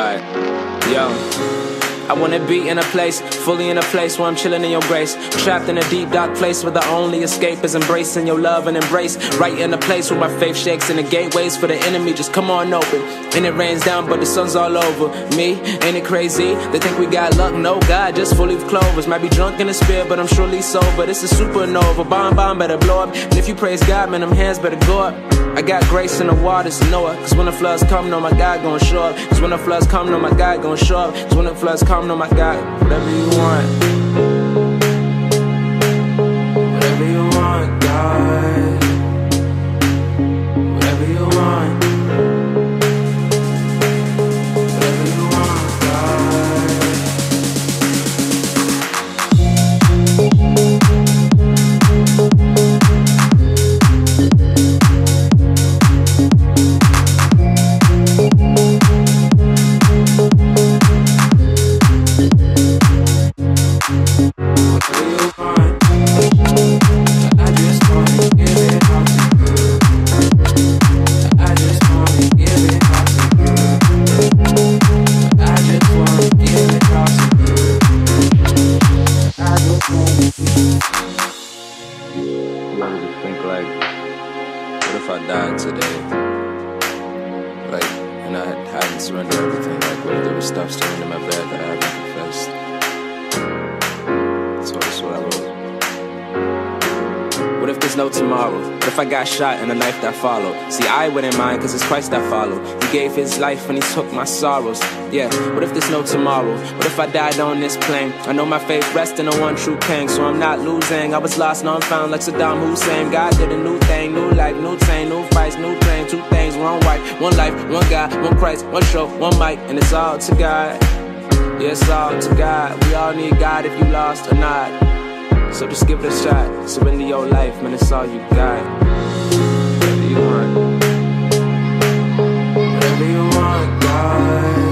Alright, yo. I wanna be in a place, fully in a place where I'm chilling in your grace. Trapped in a deep dark place where the only escape is embracing your love and embrace. Right in a place where my faith shakes and the gateways for the enemy just come on open. And it rains down but the sun's all over me, ain't it crazy? They think we got luck, no God, just full leaf clovers. Might be drunk in the spirit but I'm surely sober. This is supernova, bomb better blow up. And if you praise God, man, them hands better go up. I got grace in the waters, Noah. Cause when the floods come, no, my God gon' show up. Cause when the floods come, no, my God gon' show up. Cause when the floods come, no, my God, whatever you want. Whatever you want, God. Whatever you want. Whatever you want, God. I got shot in the life that followed. See, I wouldn't mind, cause it's Christ that followed. He gave his life and he took my sorrows. Yeah, what if there's no tomorrow? What if I died on this plane? I know my faith rests in the one true king, so I'm not losing. I was lost, now I'm found like Saddam Hussein. God did a new thing, new life, new chain, new fights, new train. Two things, one wife, one life, one God, one Christ, one show, one mic, and it's all to God. Yeah, it's all to God. We all need God if you lost or not. So just give it a shot, surrender your life, man, it's all you got. Whatever you want. Whatever you want, God.